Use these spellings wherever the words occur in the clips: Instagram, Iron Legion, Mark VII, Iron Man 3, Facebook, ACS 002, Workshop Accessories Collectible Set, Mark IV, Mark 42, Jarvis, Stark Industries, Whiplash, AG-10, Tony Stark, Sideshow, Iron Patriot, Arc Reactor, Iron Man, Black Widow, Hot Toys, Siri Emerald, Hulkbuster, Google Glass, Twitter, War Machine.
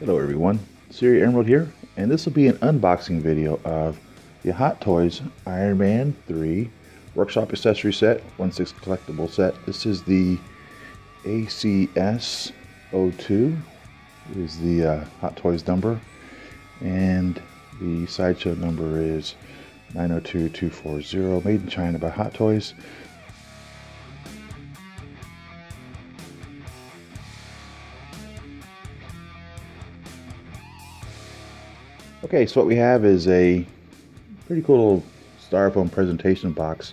Hello everyone, Siri Emerald here, and this will be an unboxing video of the Hot Toys Iron Man 3 Workshop Accessory Set, 1/6 Collectible Set. This is the ACS 002, is the Hot Toys number, and the Sideshow number is 902240, made in China by Hot Toys. Okay, so what we have is a pretty cool little styrofoam presentation box.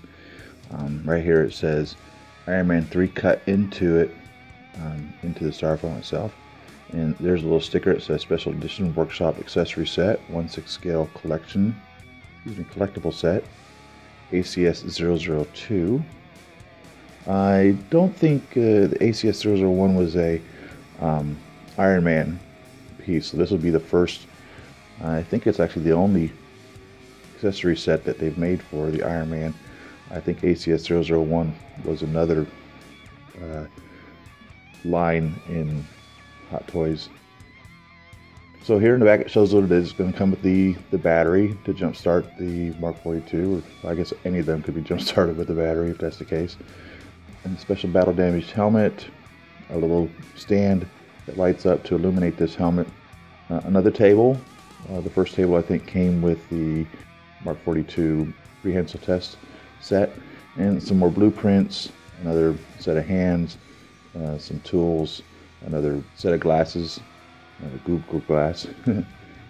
Right here it says Iron Man 3 cut into it, into the styrofoam itself. And there's a little sticker that says Special Edition Workshop Accessory Set, 1/6 Scale Collection, excuse me, Collectible Set, ACS 002. I don't think the ACS 001 was a Iron Man piece, so this will be the first. I think it's actually the only accessory set that they've made for the Iron Man. I think ACS 001 was another line in Hot Toys. So here in the back it shows what it is. It's going to come with the battery to jump start the Mark 42, or I guess any of them could be jump started with the battery if that's the case. And the special battle damaged helmet, a little stand that lights up to illuminate this helmet, another table. The first table, I think, came with the Mark 42 prehensile test set, and some more blueprints, another set of hands, some tools, another set of glasses, Google Glass.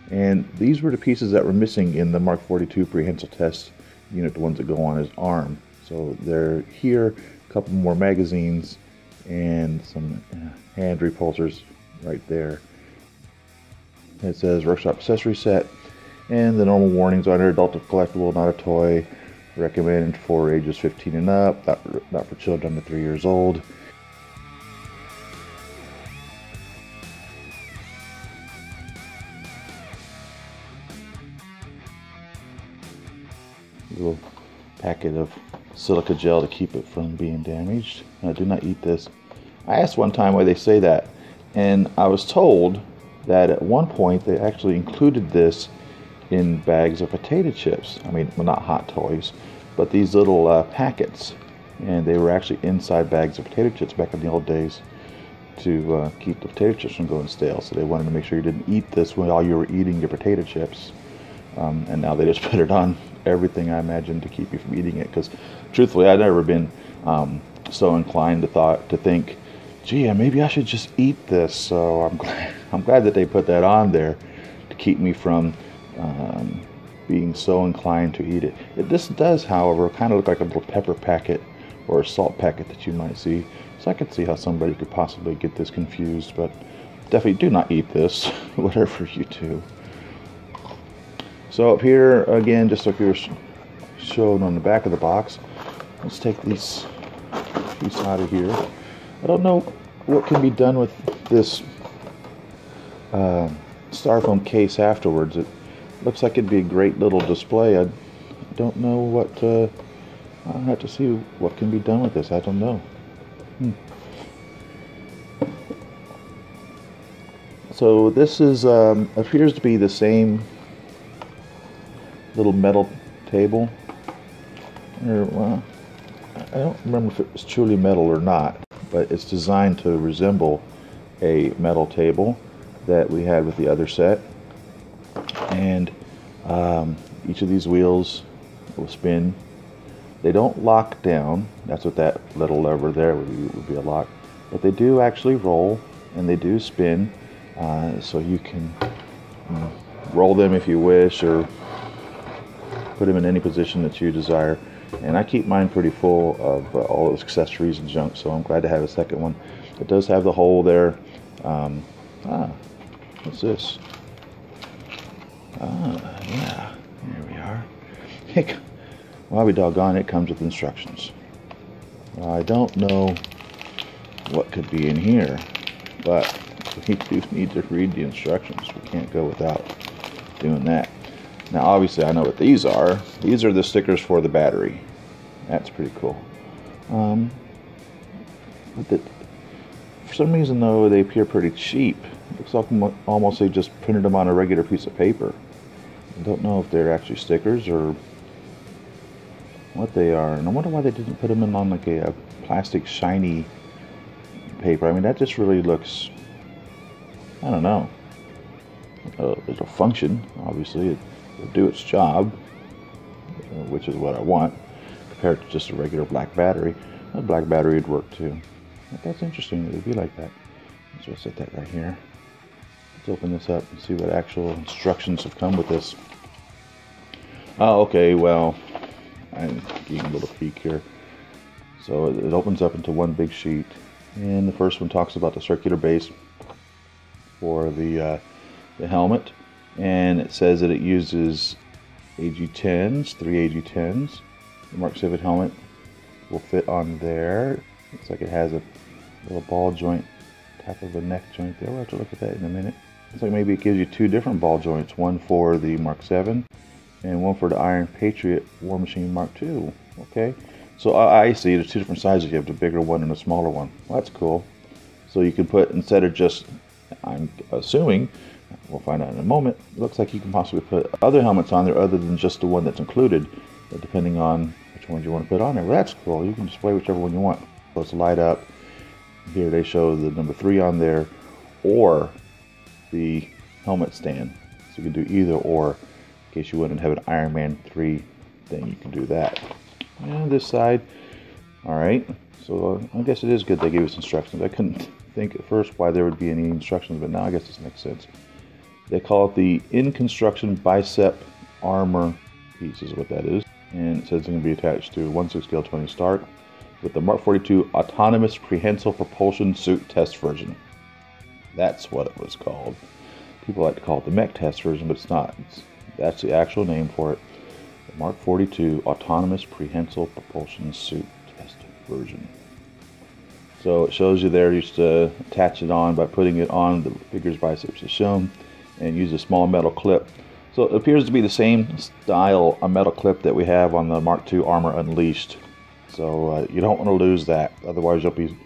And these were the pieces that were missing in the Mark 42 prehensile test unit, the ones that go on his arm. So they're here, a couple more magazines, and some hand repulsors right there. It says Workshop Accessory Set, and the normal warnings on here: adult collectible, not a toy, recommended for ages 15 and up, not for children under 3 years old. A little packet of silica gel to keep it from being damaged. Now, do not eat this. I asked one time why they say that, and I was told that at one point they actually included this in bags of potato chips. I mean, well, not Hot Toys, but these little packets, and they were actually inside bags of potato chips back in the old days to keep the potato chips from going stale. So they wanted to make sure you didn't eat this while you were eating your potato chips, and now they just put it on everything, I imagine, to keep you from eating it. Because truthfully, I've never been so inclined to think, gee, maybe I should just eat this. So I'm glad that they put that on there to keep me from being so inclined to eat it. This does, however, kind of look like a little pepper packet or a salt packet that you might see. So I could see how somebody could possibly get this confused, but definitely do not eat this, whatever you do. So up here, again, just like we were shown on the back of the box, let's take these pieces out of here. I don't know what can be done with this styrofoam case afterwards. It looks like it'd be a great little display. I don't know what, I'll have to see what can be done with this. I don't know. So this is, appears to be the same little metal table. Or, well, I don't remember if it was truly metal or not, but it's designed to resemble a metal table that we had with the other set. And each of these wheels will spin. They don't lock down. That's what that little lever there would be a lock. But they do actually roll, and they do spin, so you can roll them if you wish, or put them in any position that you desire. And I keep mine pretty full of all those accessories and junk, so I'm glad to have a second one. It does have the hole there. What's this? Yeah, here we are. Heck, well, I'll be doggone, it comes with instructions. I don't know what could be in here, but we do need to read the instructions. We can't go without doing that. Now, obviously, I know what these are. These are the stickers for the battery. That's pretty cool. But For some reason, though, they appear pretty cheap. It looks like almost they just printed them on a regular piece of paper. I don't know if they're actually stickers or what they are. And I wonder why they didn't put them in on like a plastic shiny paper. I mean, that just really looks, I don't know. It'll function, obviously. It'll do its job, which is what I want, compared to just a regular black battery. A black battery would work too. But that's interesting that it'd be like that. So I'll set that right here. Let's open this up and see what actual instructions have come with this. Oh, okay, well, I'm getting a little peek here. So it opens up into one big sheet. And the first one talks about the circular base for the helmet, and it says that it uses AG-10s, three AG-10s. The Mark VII helmet will fit on there. Looks like it has a little ball joint, top of the neck joint there. We'll have to look at that in a minute. Looks like maybe it gives you two different ball joints, one for the Mark VII and one for the Iron Patriot War Machine Mark II. Okay, so I see there's two different sizes. You have the bigger one and the smaller one. Well, that's cool. So you can put, instead of just, I'm assuming, we'll find out in a moment, it looks like you can possibly put other helmets on there other than just the one that's included, depending on which ones you want to put on there. Well, that's cool. You can display whichever one you want. Those light up. Here they show the number 3 on there, or the helmet stand. So you can do either or. In case you wouldn't have an Iron Man 3 thing, you can do that. And this side, alright. So I guess it is good they gave us instructions. I couldn't think at first why there would be any instructions, but now I guess this makes sense. They call it the in construction bicep armor piece is what that is, and it says it's going to be attached to 1/6 scale Tony Stark with the Mark 42 autonomous prehensile propulsion suit test version. That's what it was called. People like to call it the mech test version, but it's not. That's the actual name for it. The Mark 42 autonomous prehensile propulsion suit test version. So it shows you there, you just attach it on by putting it on the figure's biceps as shown, and use a small metal clip. So it appears to be the same style, a metal clip that we have on the Mark II Armor Unleashed. So you don't want to lose that, otherwise you'll be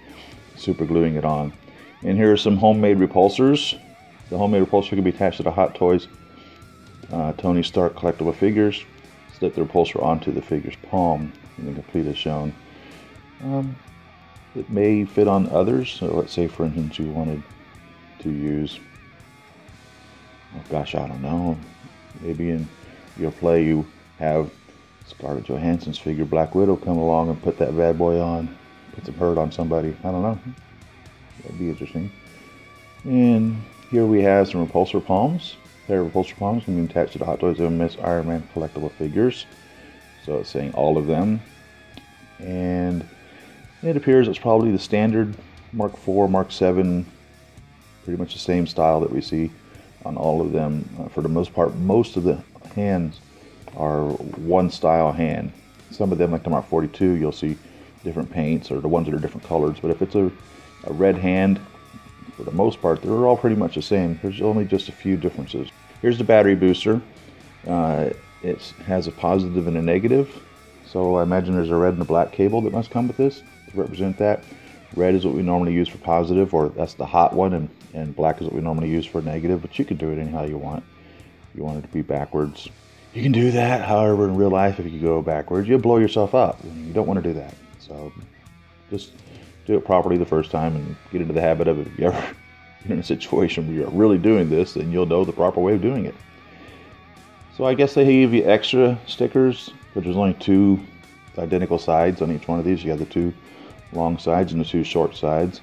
super gluing it on. And here are some homemade repulsors. The homemade repulsor can be attached to the Hot Toys Tony Stark collectible figures. Slip the repulsor onto the figure's palm, and then complete as shown. It may fit on others, so let's say for instance you wanted to use, oh gosh, I don't know, maybe in your play you have Scarlett Johansson's figure Black Widow come along and put that bad boy on, put some hurt on somebody, I don't know, that'd be interesting. And here we have some repulsor palms. A pair of repulsor palms can be attached to the Hot Toys MS Iron Man collectible figures, so it's saying all of them. And it appears it's probably the standard Mark IV, Mark VII, pretty much the same style that we see on all of them. For the most part, most of the hands are one style hand. Some of them, like the Mark 42, you'll see different paints, or the ones that are different colors. But if it's a red hand, for the most part, they're all pretty much the same. There's only just a few differences. Here's the battery booster. It has a positive and a negative. So I imagine there's a red and a black cable that must come with this to represent that. Red is what we normally use for positive, or that's the hot one, and black is what we normally use for negative, but you could do it anyhow you want. If you want it to be backwards, you can do that. However, in real life, if you go backwards, you'll blow yourself up. You don't want to do that. So just do it properly the first time and get into the habit of it. If you ever get in a situation where you're really doing this, then you'll know the proper way of doing it. So I guess they give you extra stickers, but there's only two identical sides on each one of these. You have the two long sides and the two short sides,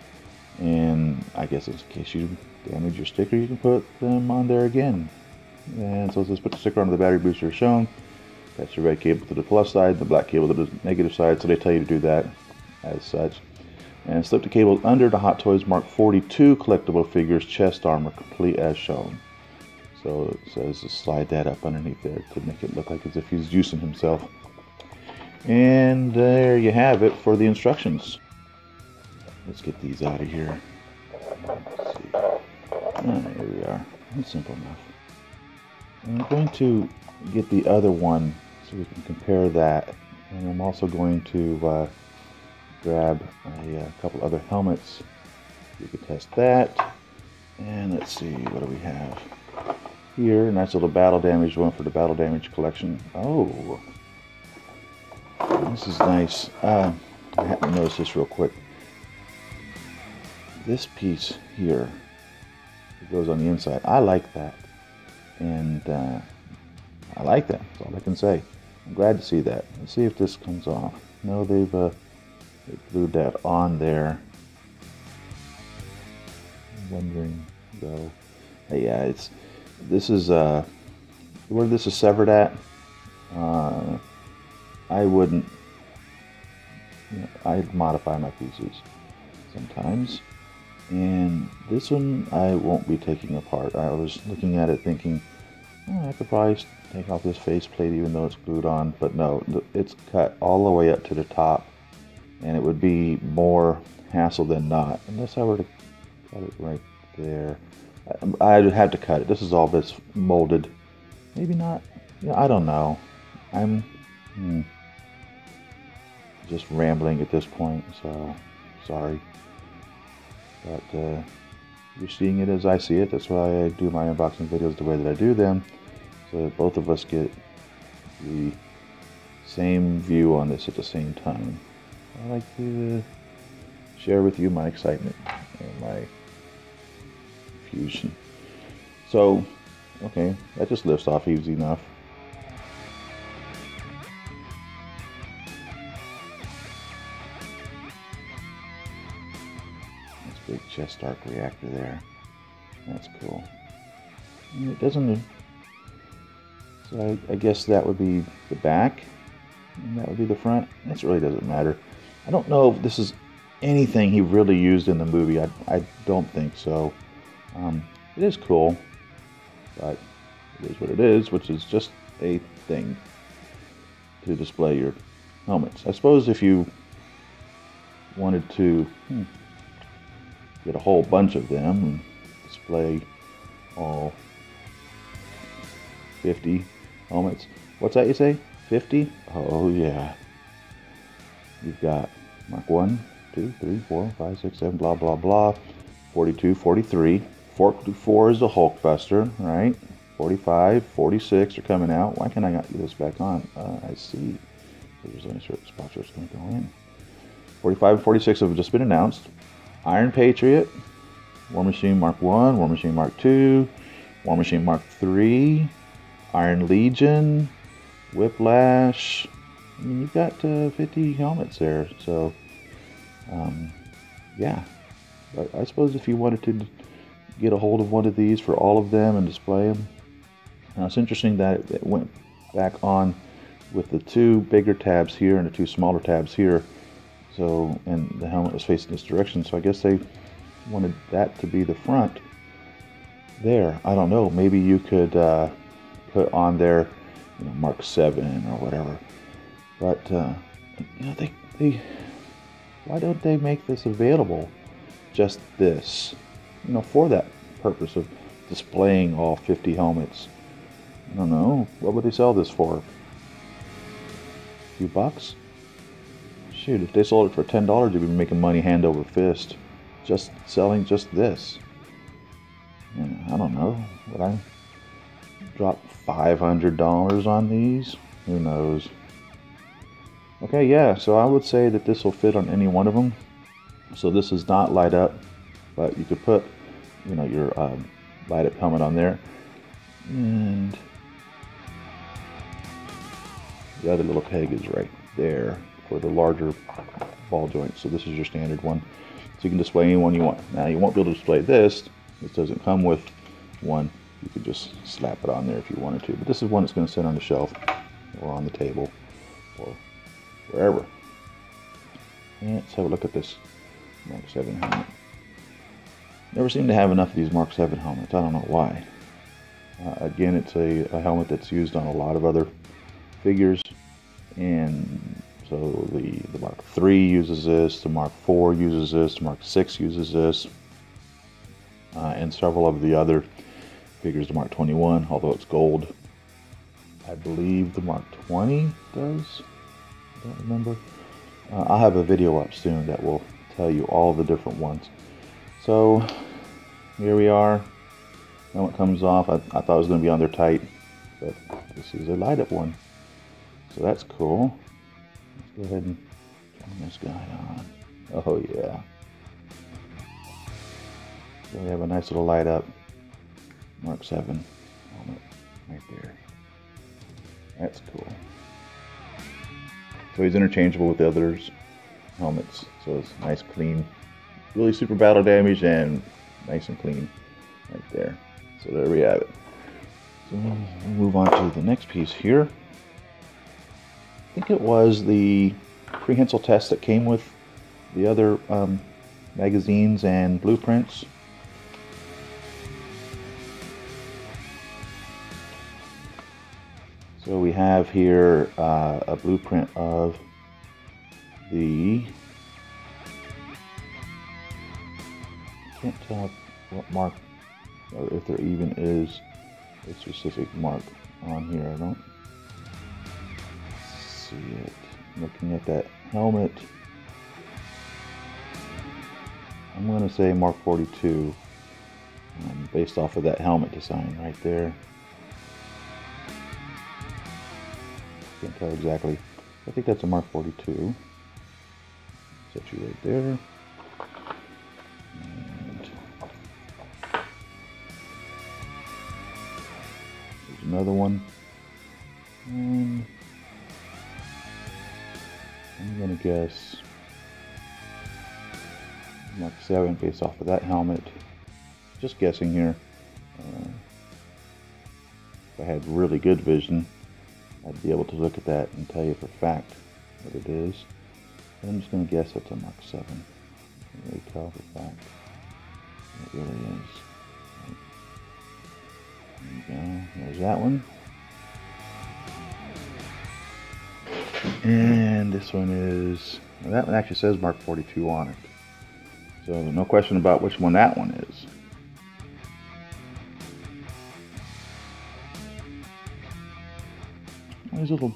and I guess in case you damage your sticker, you can put them on there again. And so let's put the sticker onto the battery booster shown. That's your red cable to the plus side, the black cable to the negative side, so they tell you to do that as such. And slip the cable under the Hot Toys Mark 42 collectible figures chest armor, complete as shown. So it says to slide that up underneath there to make it look like as if he's juicing himself. And there you have it for the instructions. Let's get these out of here. Let's see. Ah, here we are. That's simple enough. I'm going to get the other one so we can compare that. And I'm also going to grab a couple other helmets we could test that. And let's see, what do we have here? Nice little battle damage one for the battle damage collection. Oh, this is nice. I happened to notice this real quick. This piece here, it goes on the inside. I like that, and I like that. That's all I can say. I'm glad to see that. Let's see if this comes off. No, they glued that on there. I'm wondering though. Yeah, it's this is where this is severed at. I wouldn't. You know, I'd modify my pieces sometimes. And this one I won't be taking apart. I was looking at it thinking, oh, I could probably take off this face plate even though it's glued on, but no, it's cut all the way up to the top, and it would be more hassle than not unless I were to cut it right there. I'd have to cut it. This is all that's molded. Maybe not. Yeah, I don't know. I'm just rambling at this point, so sorry. But you're seeing it as I see it. That's why I do my unboxing videos the way that I do them, so that both of us get the same view on this at the same time. I like to share with you my excitement and my confusion. So, okay, that just lifts off easy enough. Big chest arc reactor there. That's cool. And it doesn't. So I guess that would be the back, and that would be the front. This really doesn't matter. I don't know if this is anything he really used in the movie. I don't think so. It is cool, but it is what it is, which is just a thing to display your helmets. I suppose if you wanted to. Get a whole bunch of them and display all 50 helmets. What's that you say? 50? Oh yeah. You've got Mark 1, 2, 3, 4, 5, 6, 7, blah, blah, blah. 42, 43. 44 is the Hulkbuster, right? 45, 46 are coming out. Why can't I not get this back on? I see. There's only certain spots where it's going to go in. 45 and 46 have just been announced. Iron Patriot, War Machine Mark I, War Machine Mark II, War Machine Mark III, Iron Legion, Whiplash. I mean, you've got 50 helmets there, so yeah. But I suppose if you wanted to get a hold of one of these for all of them and display them. Now it's interesting that it went back on with the two bigger tabs here and the two smaller tabs here. So, and the helmet was facing this direction, so I guess they wanted that to be the front there. I don't know, maybe you could put on there, you know, Mark VII or whatever. But, you know, why don't they make this available, just this, you know, for that purpose of displaying all 50 helmets? I don't know, what would they sell this for? A few bucks? Dude, if they sold it for $10, you'd be making money hand over fist, just selling just this. And I don't know, would I drop $500 on these? Who knows? Okay, yeah, so I would say that this will fit on any one of them. So this is not light up, but you could put, you know, your light up helmet on there, and the other little peg is right there for the larger ball joint. So this is your standard one. So you can display any one you want. Now you won't be able to display this. This doesn't come with one. You could just slap it on there if you wanted to. But this is one that's going to sit on the shelf or on the table or wherever. And let's have a look at this Mark VII helmet. Never seem to have enough of these Mark VII helmets. I don't know why. Again, it's a helmet that's used on a lot of other figures, and so the Mark III uses this, the Mark IV uses this, the Mark VI uses this, and several of the other figures, the Mark 21, although it's gold. I believe the Mark 20 does, I don't remember. I'll have a video up soon that will tell you all the different ones. So here we are. Now it comes off. I thought it was going to be on there tight, but this is a light up one. So that's cool. Let's go ahead and turn this guy on. Oh yeah. So we have a nice little light up Mark 7 helmet right there. That's cool. So he's interchangeable with the others' helmets. So it's nice, clean, really super battle damage and nice and clean right there. So there we have it. So we'll move on to the next piece here. I think it was the prehensile test that came with the other magazines and blueprints. So we have here a blueprint of the, I can't tell what mark, or if there even is a specific mark on here. I don't see it. Looking at that helmet, I'm going to say Mark 42, based off of that helmet design right there. Can't tell exactly. I think that's a Mark 42. Set you right there. And there's another one. And I'm gonna guess Mark 7 based off of that helmet. Just guessing here. If I had really good vision, I'd be able to look at that and tell you for a fact what it is. But I'm just going to guess it's a Mark 7. I can't really tell for a fact what it really is. There you go. There's that one. And this one is... Well, that one actually says Mark 42 on it. So no question about which one that one is. Those little,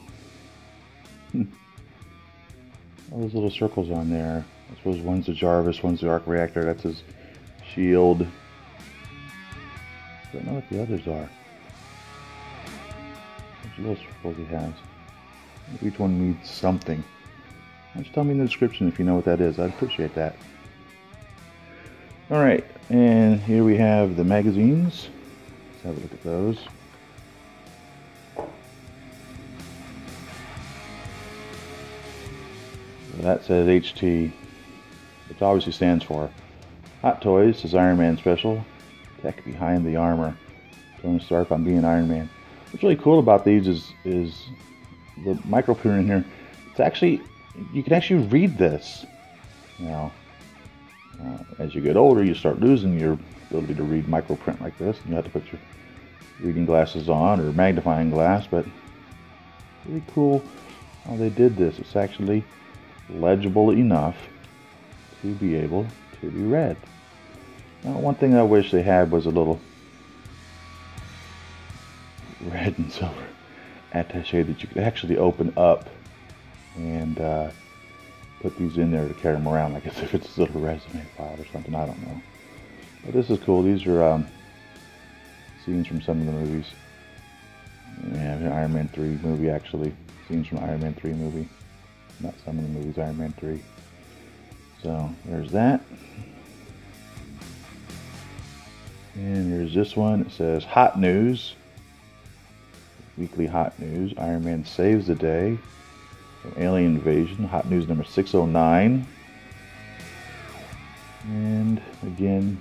all those little circles on there. I suppose one's the Jarvis, one's the Arc Reactor. That's his shield. I don't know what the others are. Which little circles he has. Each one means something. Just tell me in the description if you know what that is. I'd appreciate that. All right, and here we have the magazines. Let's have a look at those. That says HT, which obviously stands for Hot Toys is Iron Man Special, Tech Behind the Armor, Tony Stark on Being Iron Man. What's really cool about these is the micro printer in here. It's actually, you can actually read this. Now, as you get older, you start losing your ability to read micro print like this. You have to put your reading glasses on or magnifying glass, but really cool how they did this. It's actually legible enough to be able to be read. Now, one thing I wish they had was a little red and silver attaché that you could actually open up and put these in there to carry them around, like if it's a little resume file or something, I don't know. But this is cool. These are scenes from some of the movies. Yeah, the Iron Man 3 movie, actually. Scenes from the Iron Man 3 movie. Not some of the movies, Iron Man 3. So there's that. And there's this one. It says Hot News. Weekly Hot News. Iron Man Saves the Day from Alien Invasion. Hot News number 609. And again,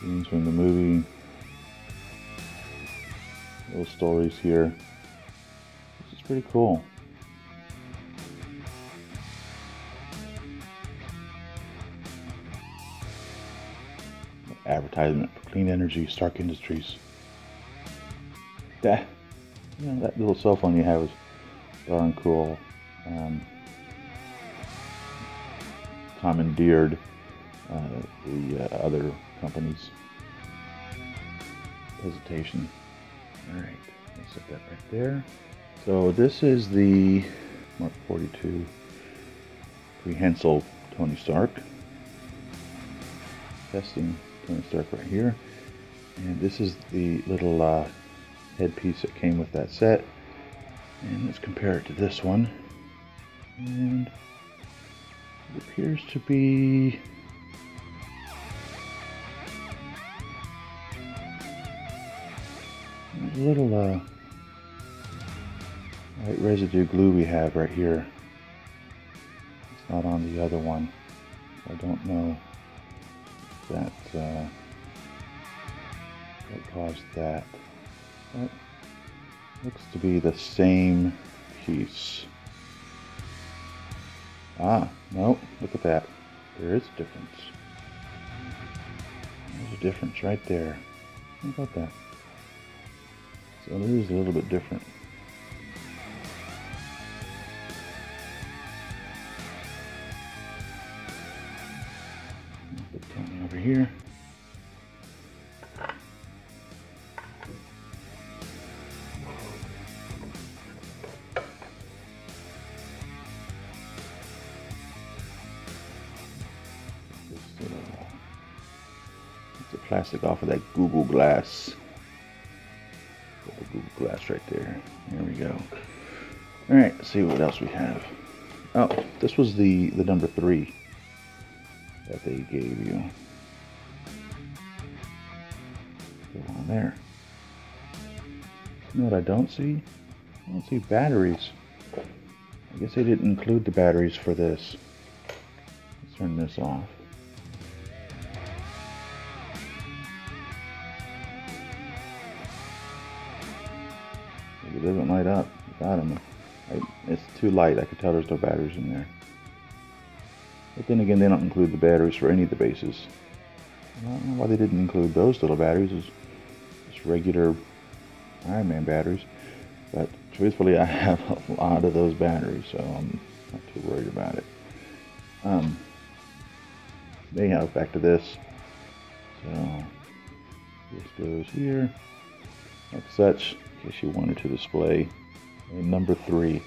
scenes from the movie. Little stories here. This is pretty cool. Advertisement for clean energy, Stark Industries. That, you know, that little cell phone you have is darn cool. Commandeered the other company's presentation. All right, let's set that right there. So this is the Mark 42 prehensile Tony Stark. testing Tony Stark right here. And this is the little headpiece that came with that set. And let's compare it to this one. And it appears to be a little light residue glue we have right here. It's not on the other one. I don't know if that caused that. That looks to be the same piece. Ah, no, look at that. There is a difference. There's a difference right there. How about that? So it is a little bit different. Put Tony over here. Plastic off of that Google Glass. Google Glass right there. There we go. All right, let's see what else we have. Oh, this was the number 3 that they gave you. Go on there. You know what I don't see? I don't see batteries. I guess they didn't include the batteries for this. Let's turn this off. It doesn't light up without them. It's too light. I can tell there's no batteries in there. But then again, they don't include the batteries for any of the bases. I don't know why they didn't include those little batteries. It's just regular Iron Man batteries. But truthfully, I have a lot of those batteries, so I'm not too worried about it. Anyhow, back to this. So this goes here, like such. She wanted to display a number 3.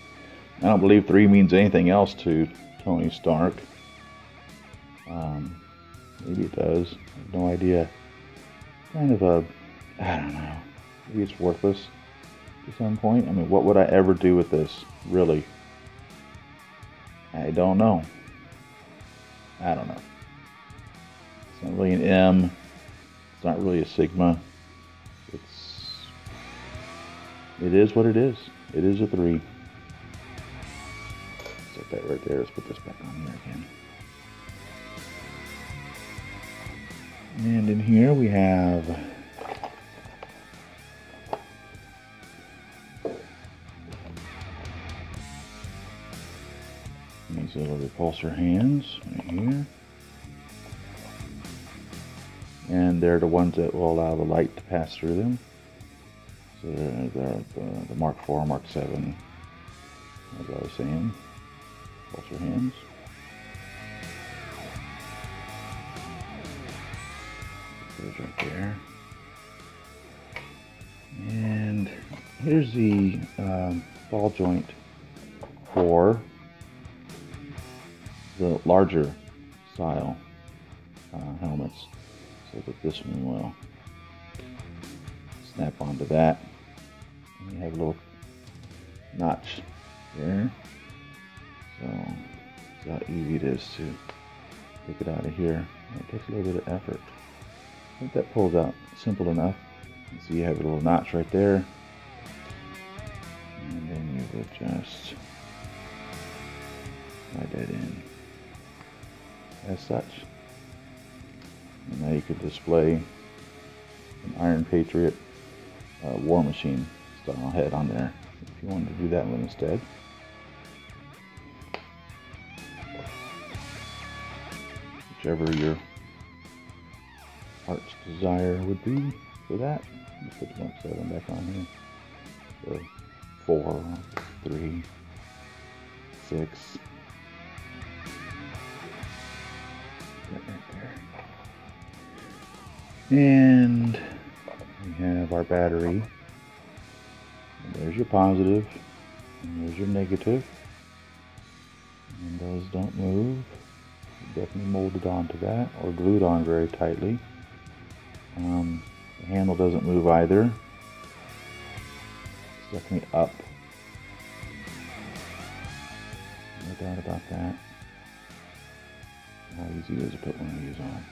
I don't believe 3 means anything else to Tony Stark. Maybe it does. I have no idea. Kind of a, I don't know. Maybe it's worthless at some point. I mean, what would I ever do with this? Really? I don't know. I don't know. It's not really an M. It's not really a sigma. It is what it is. It is a 3. Set that right there. Let's put this back on here again. And in here we have these little repulsor hands right here. And they're the ones that will allow the light to pass through them. So the Mark IV, Mark VII, as I was saying, repulsor hands. Those right there. And here's the ball joint for the larger style helmets, so that this one will snap onto that. And you have a little notch there, so it's how easy it is to take it out of here. And it takes a little bit of effort. I think that pulls out simple enough. And so you have a little notch right there, and then you would just slide that in as such. And now you could display an Iron Patriot War Machine style head on there if you wanted to do that one instead. Whichever your heart's desire would be for that. Let's put the Mark 7 back on here. So 4, 3, 6. Put that right there. And we have our battery. And there's your positive, and there's your negative, and those don't move. definitely molded onto that or glued on very tightly. The handle doesn't move either. It's definitely up. No doubt about that. How easy it is to put one of these on.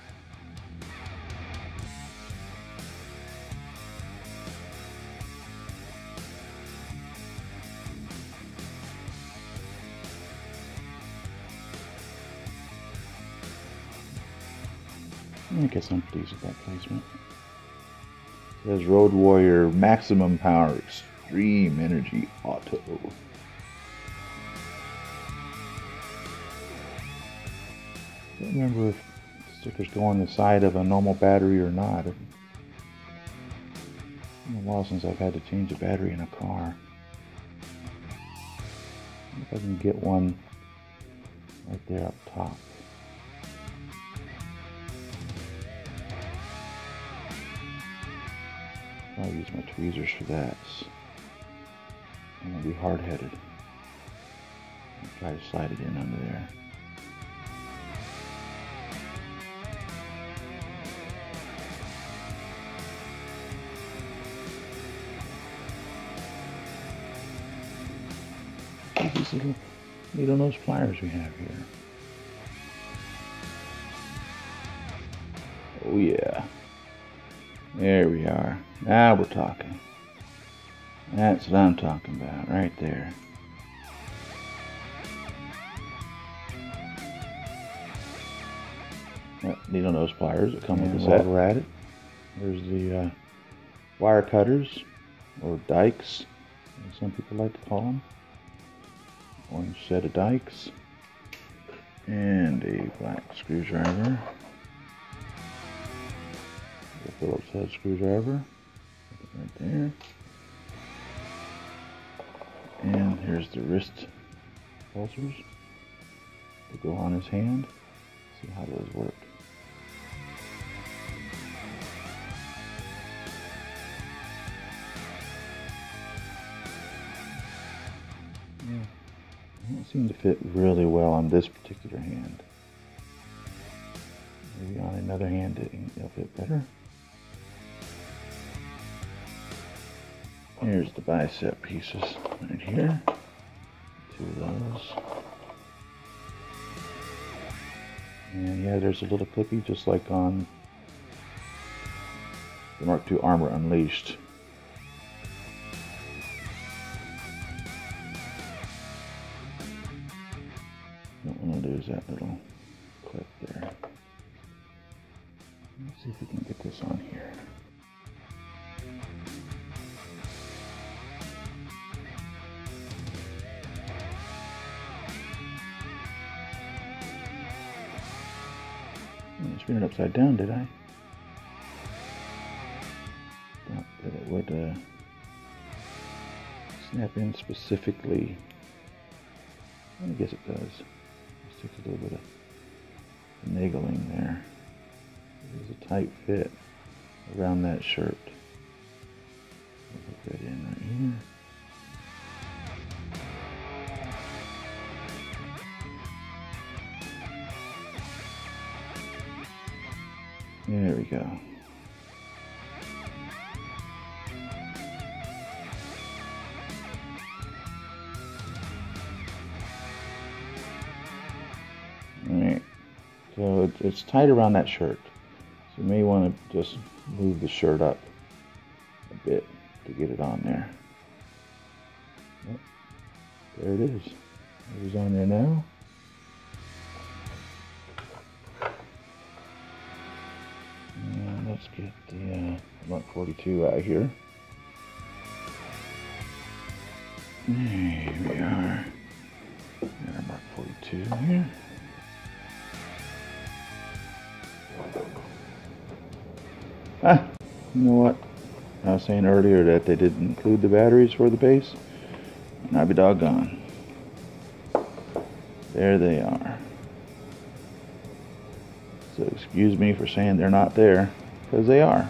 I guess I'm pleased with that placement. It says Road Warrior Maximum Power Extreme Energy Auto. I don't remember if stickers go on the side of a normal battery or not. It's been a while since I've had to change a battery in a car. I wonder if I can get one right there up top. I'll use my tweezers for that. I'm going to be hard-headed. I'll try to slide it in under there. Look at these little needle-nose pliers we have here. Oh yeah. There we are. Now we're talking. That's what I'm talking about, right there. Well, these are those pliers that come with the set. While we're at it, there's the wire cutters, or dikes, as some people like to call them. Orange set of dikes, and a black screwdriver. The Phillips head screwdriver right there, and here's the wrist pulsers to go on his hand. See how those work. Yeah, it doesn't seem to fit really well on this particular hand. Maybe on another hand it'll fit better. Here's the bicep pieces right here. Two of those. And yeah, there's a little clippy just like on the Mark II Armor Unleashed. Don't want to lose that little clip there. Let's see if we can get this on here. Spin it upside down, did I? Thought that it would snap in specifically. I guess it does. Just takes a little bit of niggling there. There's a tight fit around that shirt. I'll put that in right here. There we go. Alright, so it's tight around that shirt. So you may want to just move the shirt up a bit to get it on there. Yep. There it is. It is on there now. Let's get the Mark 42 out of here. There we are. Got our Mark 42 here. Ah, you know what? I was saying earlier that they didn't include the batteries for the base. And I'll be doggone. There they are. So excuse me for saying they're not there. Because they are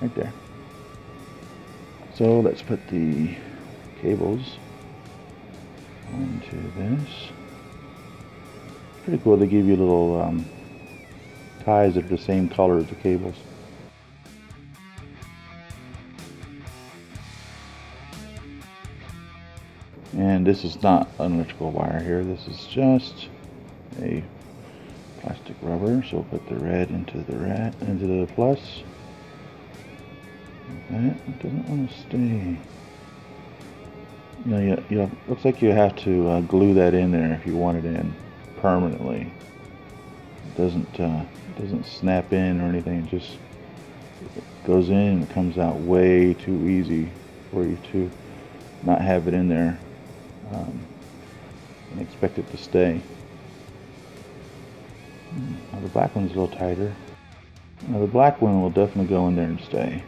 right there. So let's put the cables onto this. Pretty cool, they give you little ties that are the same color as the cables. And this is not an electrical wire here, this is just a plastic rubber, so we'll put the red into the plus. That doesn't want to stay. You know, you looks like you have to glue that in there if you want it in permanently. It doesn't snap in or anything. It just goes in and comes out way too easy for you to not have it in there and expect it to stay. Now the black one's a little tighter. Now the black one will definitely go in there and stay.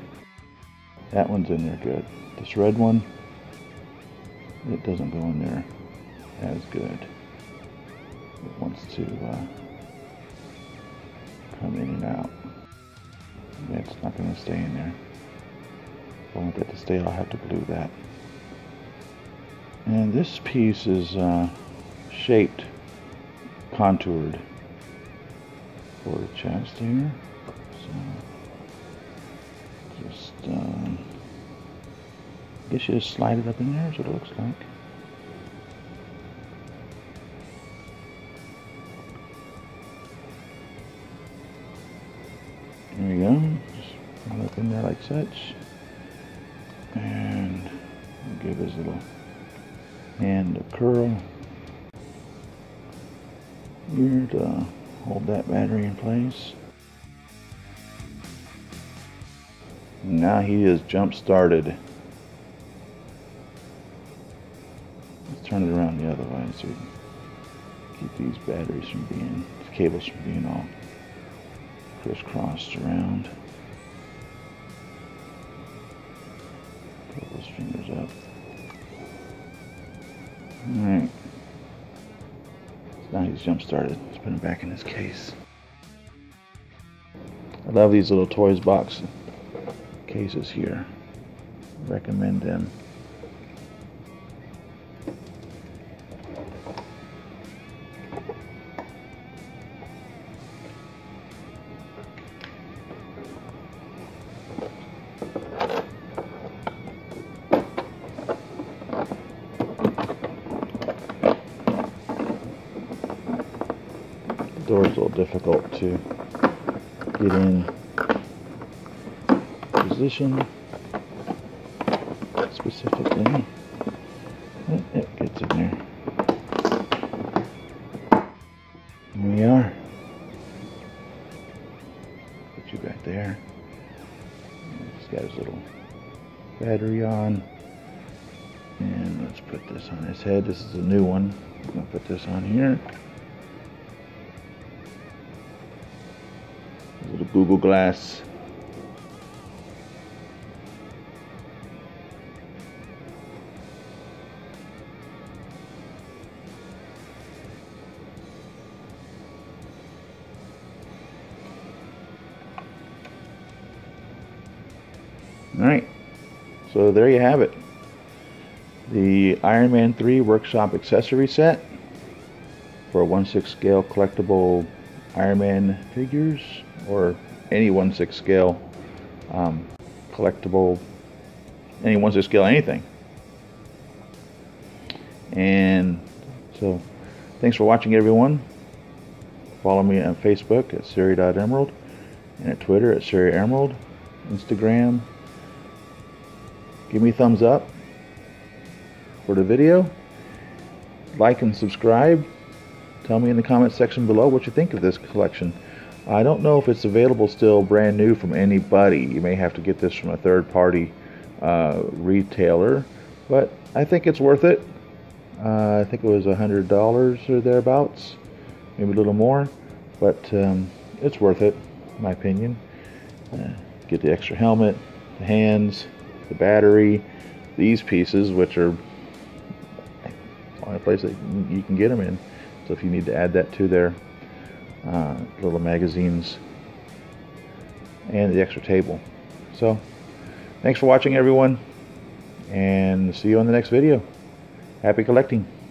That one's in there good. This red one, it doesn't go in there as good. It wants to come in and out. That's not going to stay in there. If I want that to stay, I'll have to glue that. And this piece is shaped, contoured for the chest here. So just I guess you just slide it up in there, is what it looks like. There we go. Just run up in there like such. And give his little hand a curl here to hold that battery in place. Now he is jump started. Let's turn it around the other way so we can keep these batteries from being, these cables from being all crisscrossed around. Pull those fingers up. Alright. So now he's jump started. Let's put him back in his case. I love these little Toys box cases here. I recommend them. Door's a little difficult to get in position specifically. It gets in there. Here we are. Put you back there. He's got his little battery on. And let's put this on his head. This is a new one. I'm going to put this on here. Google Glass. All right, so there you have it. The Iron Man 3 Workshop Accessory Set for 1/6 scale collectible Iron Man figures, or any 1/6 scale collectible, any 1/6 scale anything. And so thanks for watching, everyone. Follow me on Facebook at Siri.Emerald, and at Twitter at Siri Emerald, Instagram. Give me a thumbs up for the video. Like and subscribe. Tell me in the comments section below what you think of this collection. I don't know if it's available still brand new from anybody. You may have to get this from a third-party retailer, but I think it's worth it. I think it was $100 or thereabouts, maybe a little more, but it's worth it, in my opinion. Get the extra helmet, the hands, the battery, these pieces, which are the only place that you can get them in. So if you need to add that to their little magazines and the extra table. So thanks for watching, everyone, and see you on the next video. Happy collecting.